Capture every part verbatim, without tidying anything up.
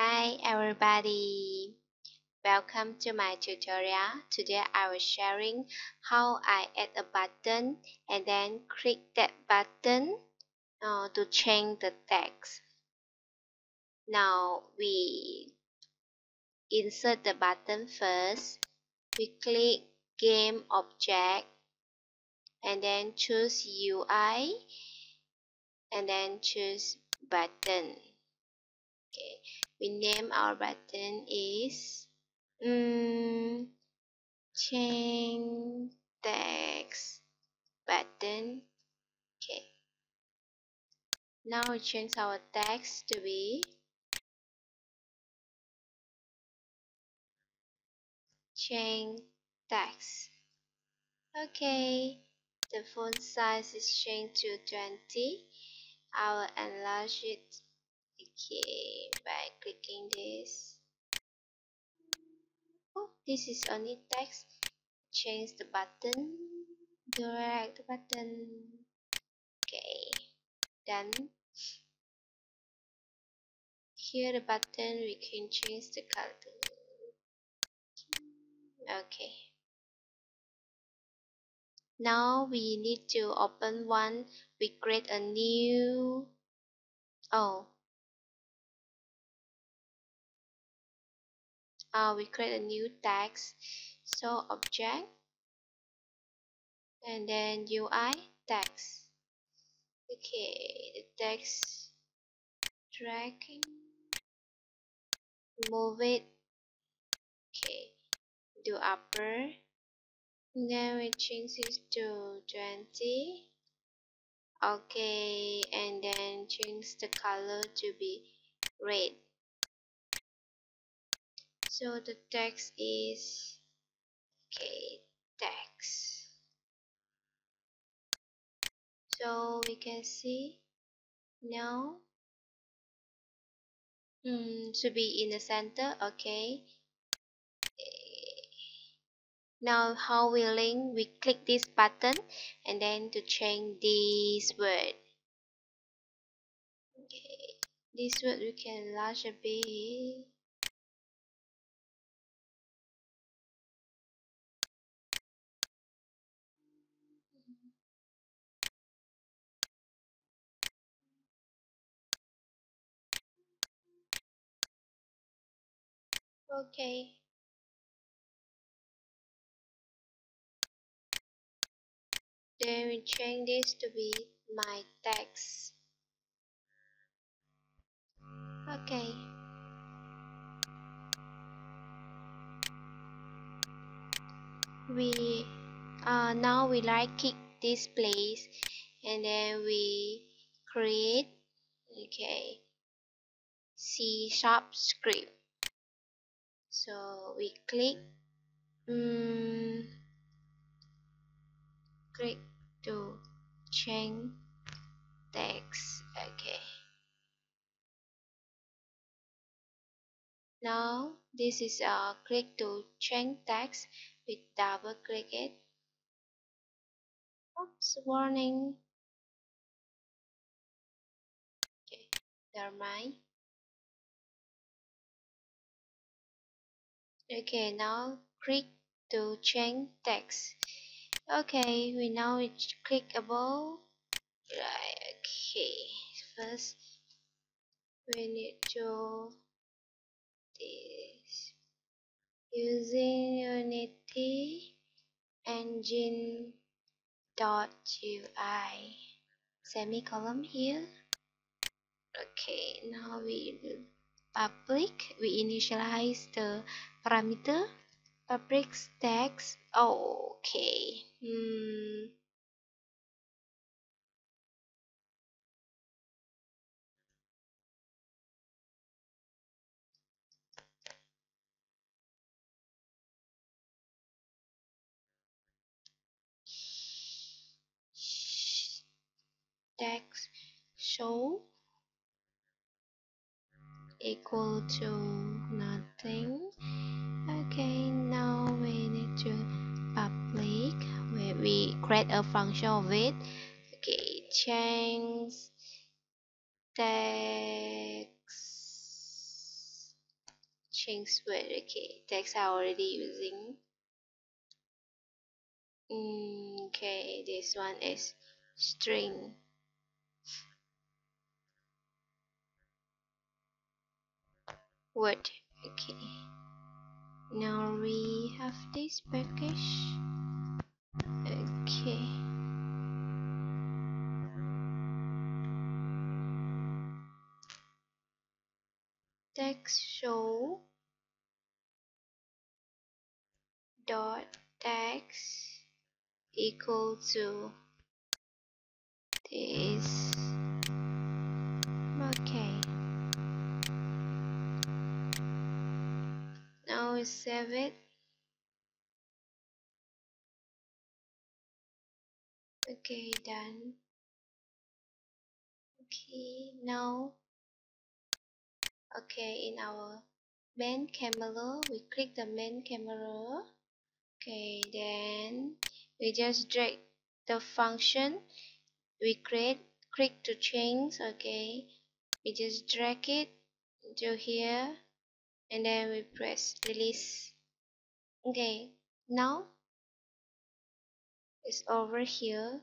Hi everybody, welcome to my tutorial. Today I will sharing how I add a button and then click that button uh, to change the text. Now we insert the button first. We click game object and then choose U I and then choose button. Okay, we name our button is um, change text button. Okay, now we change our text to be change text. Okay, the font size is changed to twenty. I will enlarge it. Okay, by clicking this. Oh, this is only text. Change the button. Drag the button. Okay, done. Here the button, we can change the color. Okay. Now we need to open one. We create a new. Oh. Uh, we create a new text, so object and then U I text. Okay, the text, dragging, move it. Okay, do upper, and then we change this to twenty. Okay, and then change the color to be red. So the text is okay, text. So we can see now mm, should be in the center. Okay. Now how we link? We click this button and then to change this word. Okay, this word we can enlarge a bit. Okay. Then we change this to be my text. Okay. We uh, now we right click this place and then we create okay C sharp script. So we click um, click to change text. Okay, now this is a click to change text. We double click it. Oops, warning. Okay, never mind. Okay, now click to change text. Okay, we now click above. Right, okay. First, we need to this using UnityEngine.U I semicolon here. Okay, now we do public. We initialize the parameter public text. Okay. Hmm. Text show equal to nothing. Okay, now we need to public where we create a function of it. Okay, change text Change word. Okay, text I already using. Mm, okay, this one is string. Word. Okay, now we have this package. Okay, text show dot text equal to this. Okay, now save it. Okay, done. Okay, now okay, in our main camera, we click the main camera. Okay, then we just drag the function we create, click to change. Okay, we just drag it to here and then we press release. Okay, now it's over here.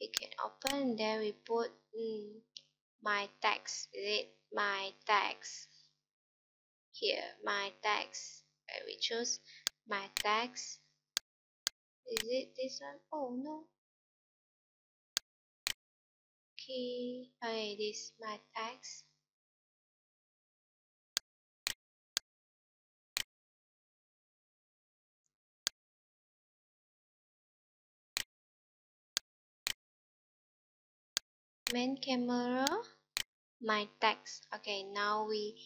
You can open, then we put mm, my text. Is it my text here? My text. Okay, we choose my text. Is it this one? Oh no. Okay. Okay, this my text. Main camera, my text. Okay, now we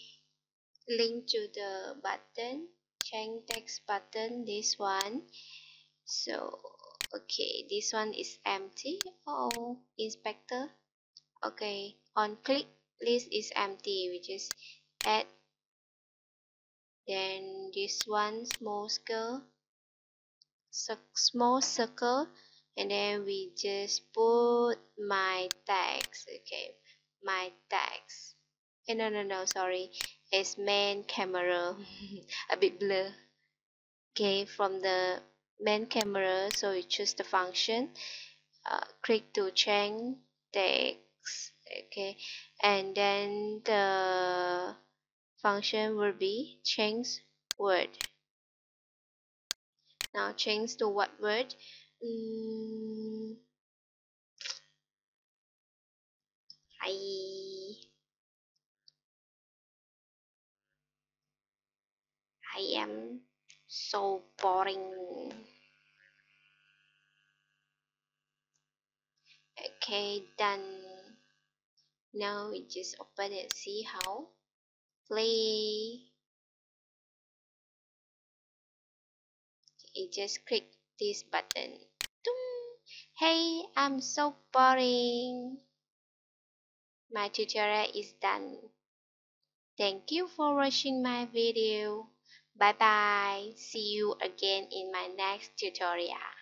link to the button, change text button, this one. So okay, this one is empty. Oh, inspector. Okay, on click list is empty, which is add. Then this one small circle, small circle. And then we just put my text. Okay, my text. Eh, no, no, no, sorry. It's main camera. A bit blur. Okay, from the main camera, so we choose the function. Uh, click to change text. Okay, and then the function will be change word. Now change to what word? Mm. Hi. I am so boring. Okay, done. Now we just open and see how. Play. You just click this button. Hey, I'm so boring. My tutorial is done. Thank you for watching my video. Bye bye. See you again in my next tutorial.